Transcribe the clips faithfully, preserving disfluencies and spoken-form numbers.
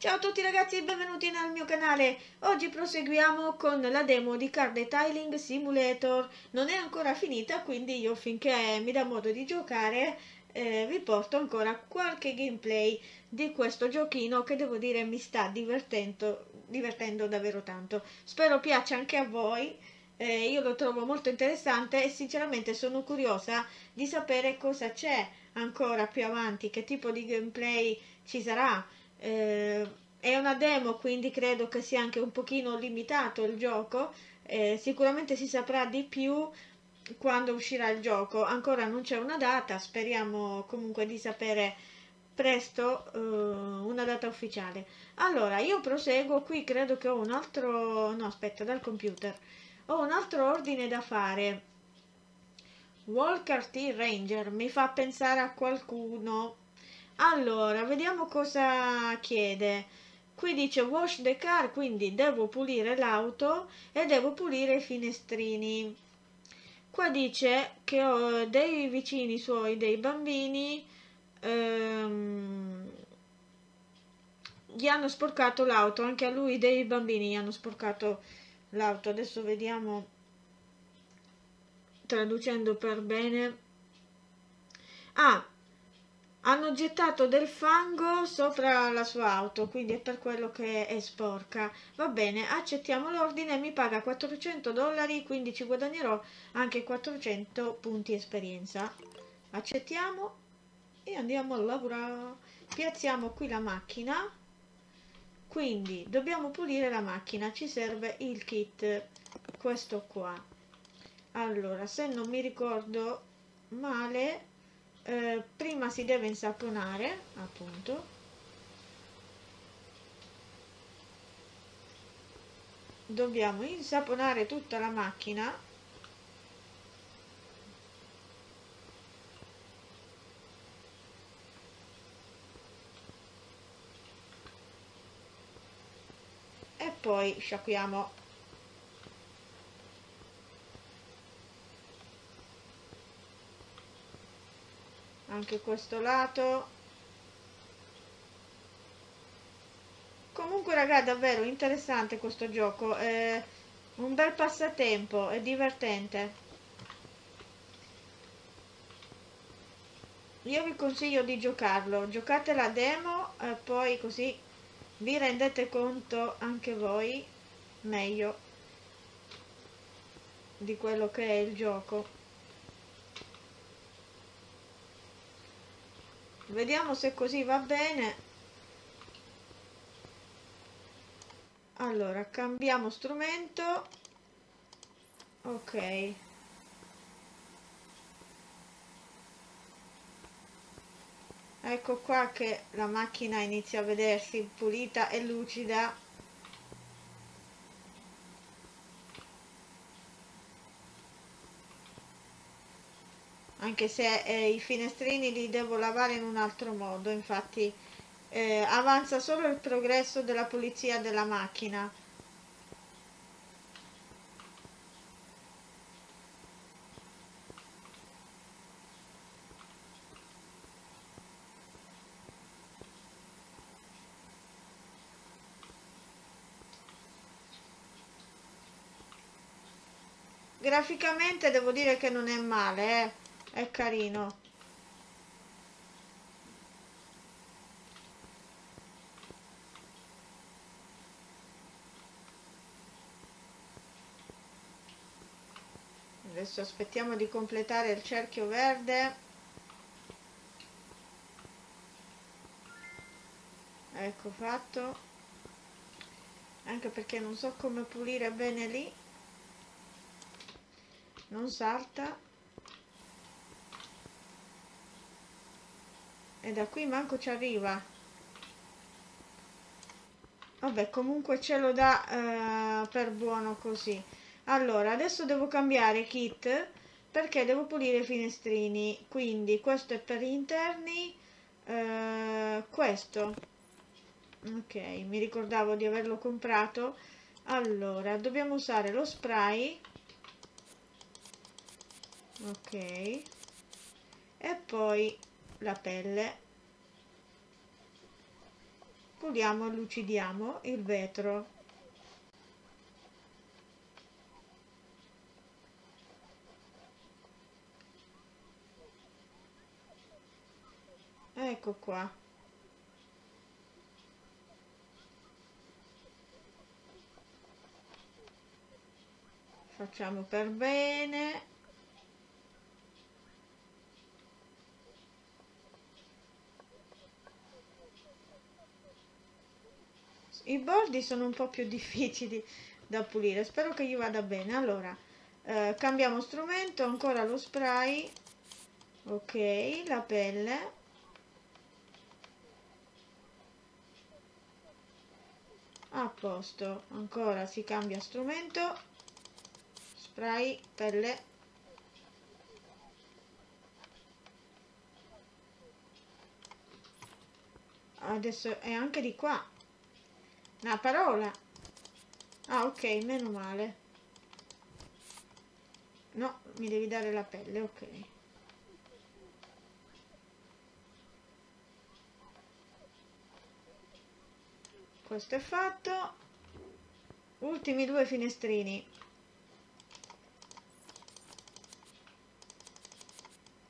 Ciao a tutti ragazzi e benvenuti nel mio canale. Oggi proseguiamo con la demo di Car Detailing Simulator. Non è ancora finita, quindi io finché mi dà modo di giocare eh, vi porto ancora qualche gameplay di questo giochino che devo dire mi sta divertendo, divertendo davvero tanto. Spero piaccia anche a voi. Eh, io lo trovo molto interessante e sinceramente sono curiosa di sapere cosa c'è ancora più avanti, che tipo di gameplay ci sarà. Eh, è una demo, quindi credo che sia anche un pochino limitato il gioco. Eh, sicuramente si saprà di più quando uscirà il gioco. Ancora non c'è una data, speriamo comunque di sapere presto eh, una data ufficiale. Allora, io proseguo qui, credo che ho un altro... no, aspetta, dal computer. Ho un altro ordine da fare. Walker T. Ranger, mi fa pensare a qualcuno. Allora, vediamo cosa chiede. Qui dice wash the car, quindi devo pulire l'auto e devo pulire i finestrini. Qua dice che ho dei vicini suoi, dei bambini, ehm, gli hanno sporcato l'auto, anche a lui dei bambini gli hanno sporcato l'auto. Adesso vediamo, traducendo per bene. Ah! Hanno gettato del fango sopra la sua auto, quindi è per quello che è sporca. Va bene, accettiamo l'ordine, mi paga quattrocento dollari, quindi ci guadagnerò anche quattrocento punti esperienza. Accettiamo e andiamo a lavorare. Piazziamo qui la macchina, quindi dobbiamo pulire la macchina, ci serve il kit, questo qua. Allora, se non mi ricordo male... Eh, prima si deve insaponare, appunto, dobbiamo insaponare tutta la macchina, e poi sciacquiamo. Anche questo lato. Comunque raga, è davvero interessante questo gioco, è un bel passatempo, è divertente. Io vi consiglio di giocarlo, giocate la demo e poi così vi rendete conto anche voi meglio di quello che è il gioco. Vediamo se così va bene. Allora, cambiamo strumento. Ok. Ecco qua che la macchina inizia a vedersi pulita e lucida. Anche se eh, i finestrini li devo lavare in un altro modo, infatti eh, avanza solo il progresso della pulizia della macchina. Graficamente devo dire che non è male, eh. È carino. Adesso aspettiamo di completare il cerchio verde. Ecco fatto. Anche perché non so come pulire bene lì. Non salta. E da qui manco ci arriva. Vabbè, comunque ce lo dà eh, per buono così. Allora, adesso devo cambiare kit perché devo pulire i finestrini. Quindi questo è per gli interni, eh, questo. Ok, mi ricordavo di averlo comprato. Allora, dobbiamo usare lo spray. Ok. E poi... la pelle Puliamo e allucidiamo il vetro. Ecco qua. Facciamo per bene. I bordi sono un po' più difficili da pulire, spero che gli vada bene. Allora, eh, cambiamo strumento, ancora lo spray. Ok, la pelle. A posto, ancora si cambia strumento, spray, pelle. Adesso è anche di qua. Una parola. Ah, ok, meno male. No, mi devi dare la pelle, ok. Questo è fatto. Ultimi due finestrini.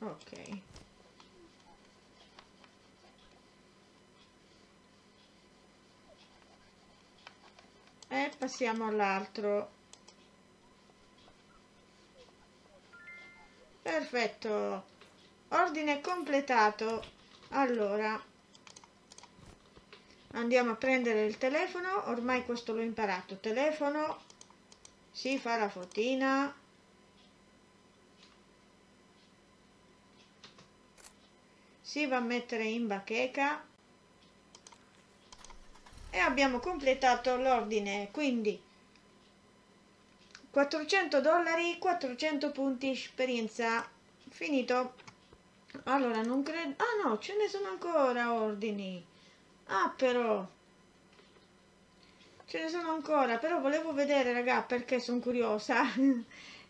Ok. E passiamo all'altro. Perfetto. Ordine completato. Allora, andiamo a prendere il telefono, ormai questo l'ho imparato. Telefono, si fa la fotina. Si va a mettere in bacheca. E abbiamo completato l'ordine, quindi quattrocento dollari, quattrocento punti esperienza. Finito. Allora, non credo... Ah no, ce ne sono ancora ordini. Ah, però ce ne sono ancora, però volevo vedere, raga, perché sono curiosa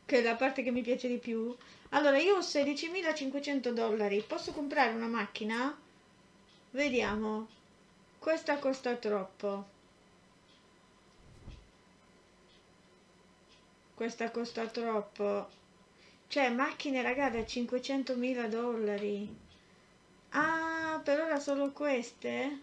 che è la parte che mi piace di più. Allora, io ho sedicimilacinquecento dollari, posso comprare una macchina? Vediamo. Questa costa troppo. Questa costa troppo. Cioè, macchine, raga, da cinquecentomila dollari. Ah, per ora solo queste?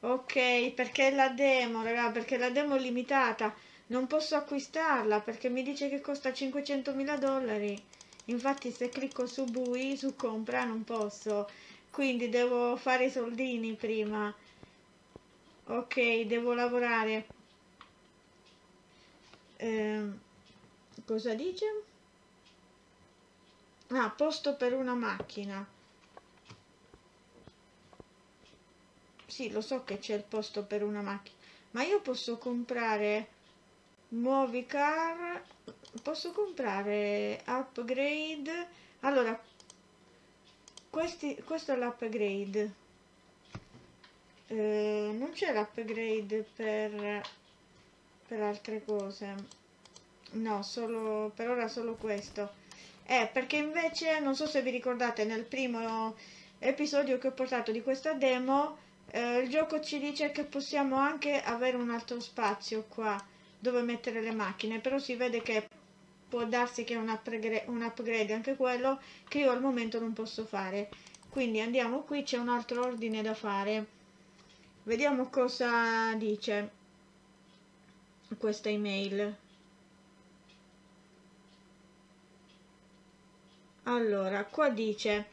Ok, perché è la demo, raga, perché la demo è limitata, non posso acquistarla perché mi dice che costa cinquecentomila dollari. Infatti se clicco su Bui, su compra, non posso, quindi devo fare i soldini prima. Ok, devo lavorare. Ehm, cosa dice? Ah, posto per una macchina. Sì, lo so che c'è il posto per una macchina, ma io posso comprare nuovi car, posso comprare upgrade. Allora, questi, questo è l'upgrade. Eh, non c'è l'upgrade per, per altre cose, no, solo per ora solo questo. Eh, perché invece, non so se vi ricordate, nel primo episodio che ho portato di questa demo, Eh, il gioco ci dice che possiamo anche avere un altro spazio qua dove mettere le macchine, però si vede che può darsi che è un upgrade, un upgrade anche quello, che io al momento non posso fare. Quindi andiamo qui, c'è un altro ordine da fare. Vediamo cosa dice questa email. Allora, qua dice: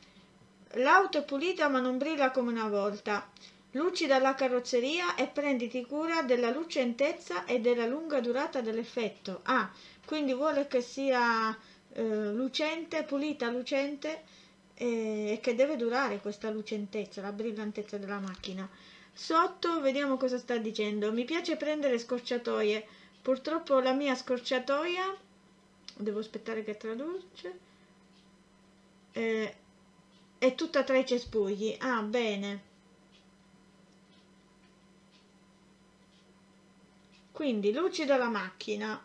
l'auto è pulita ma non brilla come una volta. Lucida la carrozzeria e prenditi cura della lucentezza e della lunga durata dell'effetto. Ah, quindi vuole che sia eh, lucente, pulita, lucente, eh, e che deve durare questa lucentezza, la brillantezza della macchina. Sotto vediamo cosa sta dicendo. Mi piace prendere scorciatoie, purtroppo la mia scorciatoia, devo aspettare che traduce, eh, è tutta tra i cespugli. Ah, bene. Quindi lucida la macchina.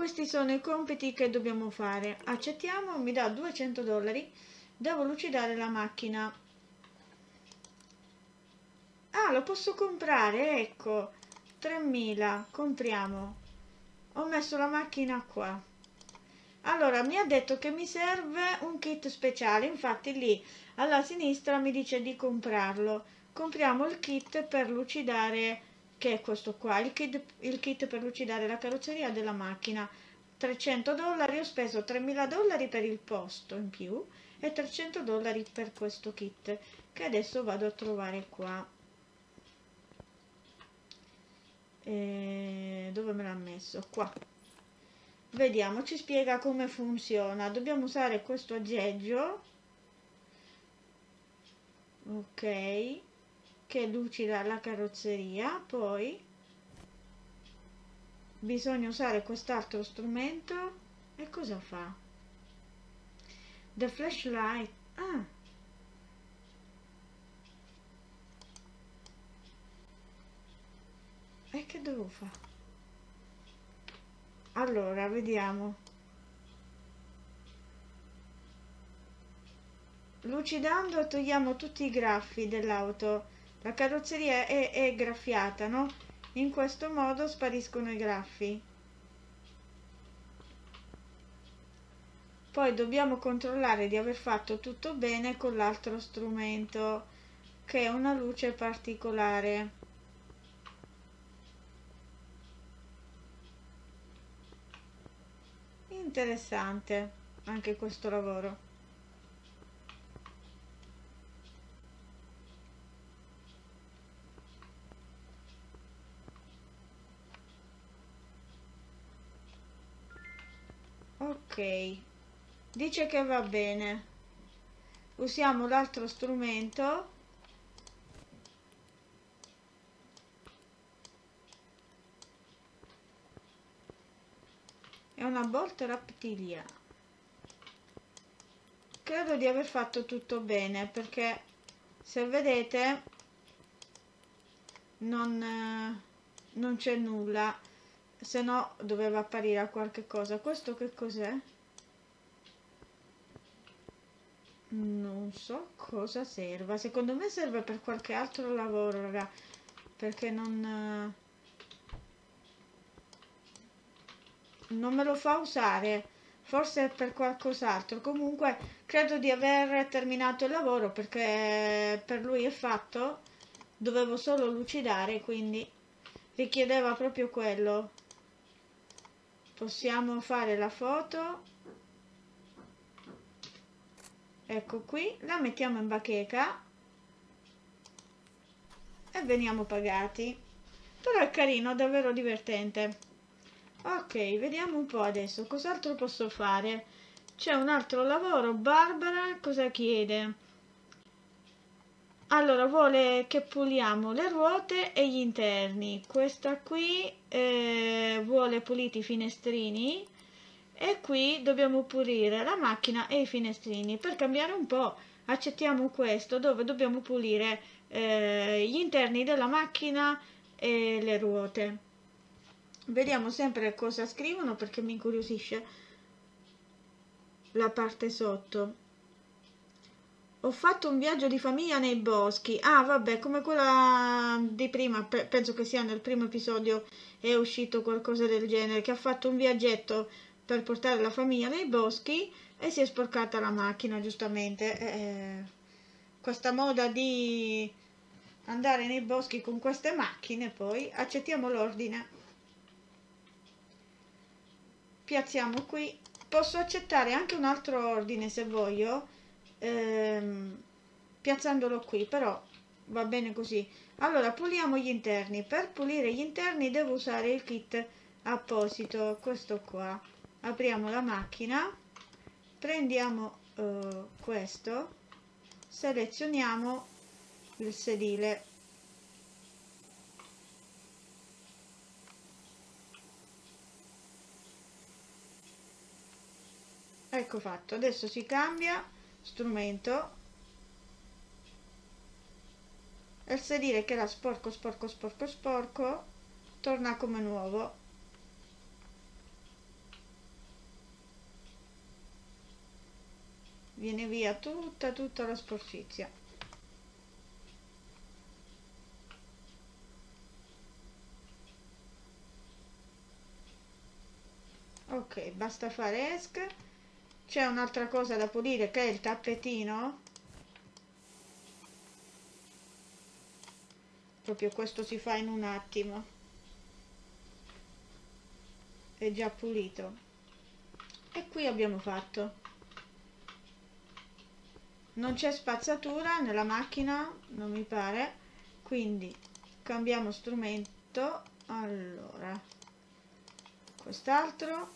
Questi sono i compiti che dobbiamo fare. Accettiamo, mi dà duecento dollari. Devo lucidare la macchina. Ah, lo posso comprare, ecco, tremila, compriamo. Ho messo la macchina qua. Allora, mi ha detto che mi serve un kit speciale, infatti lì alla sinistra mi dice di comprarlo. Compriamo il kit per lucidare, che è questo qua, il kit, il kit per lucidare la carrozzeria della macchina. trecento dollari, ho speso tremila dollari per il posto in più e trecento dollari per questo kit, che adesso vado a trovare qua. E dove me l'ha messo? Qua. Vediamo, ci spiega come funziona. Dobbiamo usare questo aggeggio, ok, che lucida la carrozzeria. Poi bisogna usare quest'altro strumento. E cosa fa? The flashlight. Ah, e che devo fare? Allora, vediamo. Lucidando togliamo tutti i graffi dell'auto. La carrozzeria è, è graffiata, no? In questo modo spariscono i graffi. Poi dobbiamo controllare di aver fatto tutto bene con l'altro strumento, che è una luce particolare. Interessante anche questo lavoro. Ok, dice che va bene. Usiamo l'altro strumento. È una bolt raptilia. Credo di aver fatto tutto bene, perché se vedete non, non c'è nulla, se no doveva apparire qualche cosa. Questo che cos'è? Non so cosa serva. Secondo me serve per qualche altro lavoro, raga, perché non... non me lo fa usare, forse per qualcos'altro. Comunque credo di aver terminato il lavoro, perché per lui è fatto. Dovevo solo lucidare, quindi richiedeva proprio quello. Possiamo fare la foto, ecco qui, la mettiamo in bacheca e veniamo pagati. Però è carino, davvero divertente. Ok, vediamo un po' adesso cos'altro posso fare. C'è un altro lavoro. Barbara cosa chiede? Allora, vuole che puliamo le ruote e gli interni. Questa qui eh, vuole puliti i finestrini, e qui dobbiamo pulire la macchina e i finestrini. Per cambiare un po' accettiamo questo, dove dobbiamo pulire eh, gli interni della macchina e le ruote. Vediamo sempre cosa scrivono, perché mi incuriosisce la parte sotto. Ho fatto un viaggio di famiglia nei boschi. Ah, vabbè, come quella di prima, penso che sia nel primo episodio, è uscito qualcosa del genere, che ha fatto un viaggetto per portare la famiglia nei boschi e si è sporcata la macchina, giustamente. Eh, questa moda di andare nei boschi con queste macchine, poi accettiamo l'ordine. Piazziamo qui. Posso accettare anche un altro ordine se voglio, ehm, piazzandolo qui, però va bene così. Allora, puliamo gli interni. Per pulire gli interni devo usare il kit apposito, questo qua. Apriamo la macchina, prendiamo eh, questo, selezioniamo il sedile. Ecco fatto. Adesso si cambia strumento. E il sedile, che era sporco sporco sporco sporco, torna come nuovo. viene via tutta tutta la sporcizia. Ok, basta fare esc. C'è un'altra cosa da pulire che è il tappetino. Proprio questo si fa in un attimo, è già pulito. E qui abbiamo fatto, non c'è spazzatura nella macchina, non mi pare, quindi cambiamo strumento. Allora, quest'altro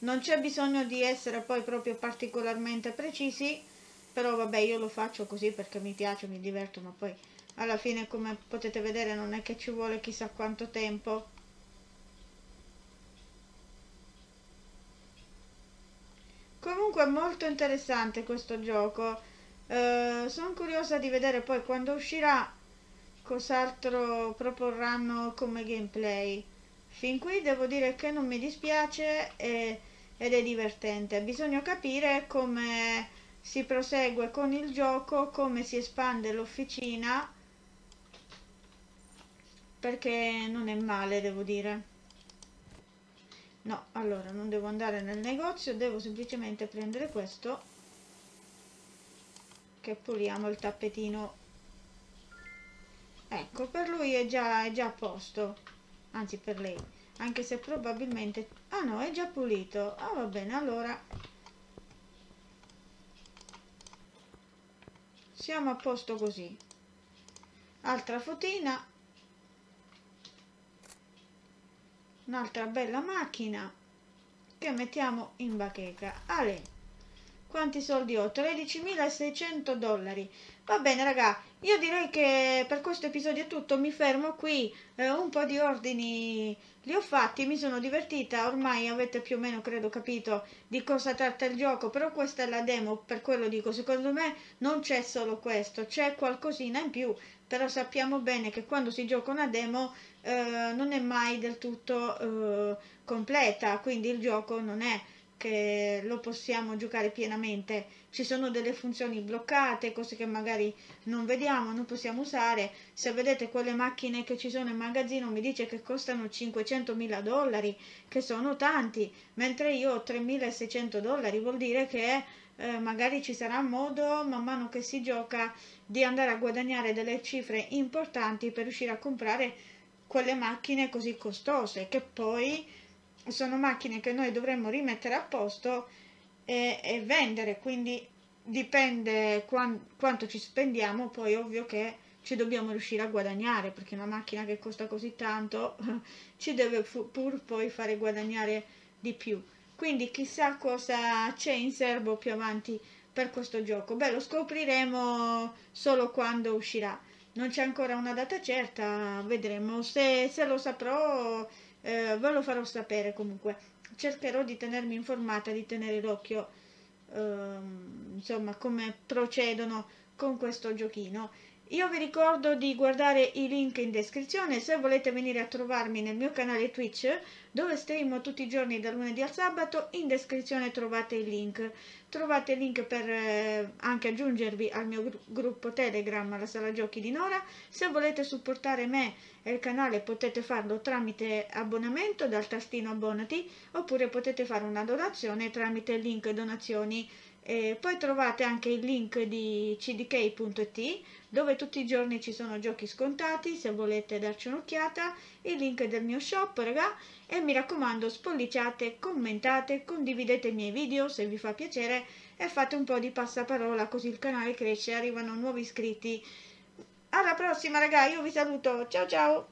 non c'è bisogno di essere poi proprio particolarmente precisi, però vabbè, io lo faccio così perché mi piace, mi diverto, ma poi alla fine, come potete vedere, non è che ci vuole chissà quanto tempo. Comunque è molto interessante questo gioco, eh, sono curiosa di vedere poi quando uscirà cos'altro proporranno come gameplay. Fin qui devo dire che non mi dispiace e, ed è divertente. Bisogna capire come si prosegue con il gioco, come si espande l'officina, perché non è male, devo dire. No, allora non devo andare nel negozio, devo semplicemente prendere questo, che puliamo il tappetino. Ecco, per lui è già, è già a posto, anzi per lei, anche se probabilmente... ah no, è già pulito. Ah, va bene, allora siamo a posto così. Altra fotina, un'altra bella macchina che mettiamo in bacheca. Ale, quanti soldi ho? tredicimilaseicento dollari. Va bene raga, io direi che per questo episodio è tutto, mi fermo qui. Eh, un po' di ordini li ho fatti, mi sono divertita, ormai avete più o meno credo capito di cosa tratta il gioco, però questa è la demo, per quello dico, secondo me non c'è solo questo, c'è qualcosina in più, però sappiamo bene che quando si gioca una demo eh, non è mai del tutto eh, completa, quindi il gioco non è che lo possiamo giocare pienamente, ci sono delle funzioni bloccate, cose che magari non vediamo, non possiamo usare. Se vedete quelle macchine che ci sono in magazzino, mi dice che costano cinquecentomila dollari, che sono tanti, mentre io ho tremilaseicento dollari, vuol dire che eh, magari ci sarà modo man mano che si gioca di andare a guadagnare delle cifre importanti per riuscire a comprare quelle macchine così costose, che poi sono macchine che noi dovremmo rimettere a posto e, e vendere, quindi dipende quan, quanto ci spendiamo, poi ovvio che ci dobbiamo riuscire a guadagnare, perché una macchina che costa così tanto ci deve pur poi fare guadagnare di più. Quindi chissà cosa c'è in serbo più avanti per questo gioco. Beh, lo scopriremo solo quando uscirà, non c'è ancora una data certa, vedremo se, se lo saprò. Eh, ve lo farò sapere, comunque cercherò di tenermi informata, di tenere d'occhio ehm, insomma come procedono con questo giochino. Io vi ricordo di guardare i link in descrizione se volete venire a trovarmi nel mio canale Twitch, dove streamo tutti i giorni dal lunedì al sabato. In descrizione trovate il link, trovate il link per eh, anche aggiungervi al mio gru gruppo Telegram, alla sala giochi di Nora. Se volete supportare me e il canale potete farlo tramite abbonamento dal tastino abbonati, oppure potete fare una donazione tramite il link donazioni. E poi trovate anche il link di c d key punto i t, dove tutti i giorni ci sono giochi scontati, se volete darci un'occhiata, il link del mio shop raga, e mi raccomando spolliciate, commentate, condividete i miei video se vi fa piacere e fate un po' di passaparola, così il canale cresce e arrivano nuovi iscritti. Alla prossima raga, io vi saluto, ciao ciao!